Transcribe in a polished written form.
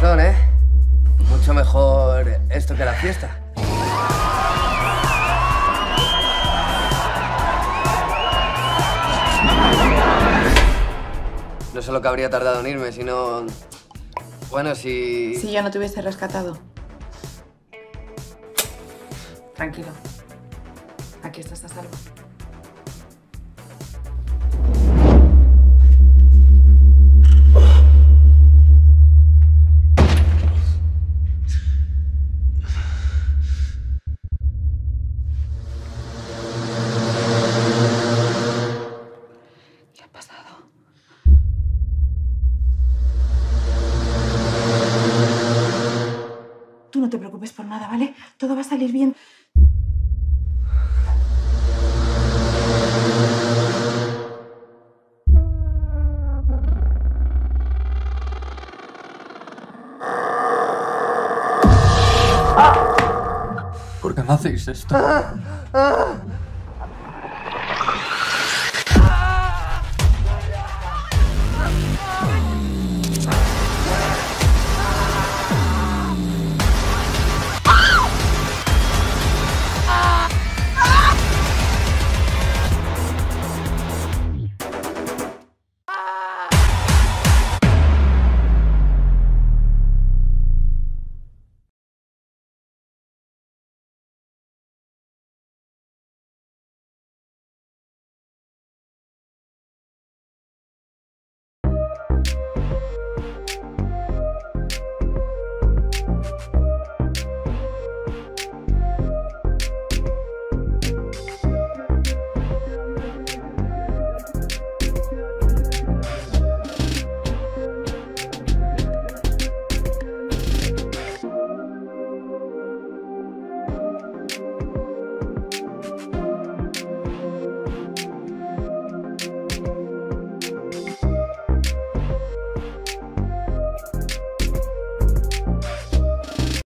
razón, ¿eh? Mucho mejor esto que la fiesta. No sé lo que habría tardado en irme, sino... Bueno, si... Si yo no te hubiese rescatado. Tranquilo. Aquí estás a salvo. Tú no te preocupes por nada, ¿vale? Todo va a salir bien. ¿Por qué me hacéis esto?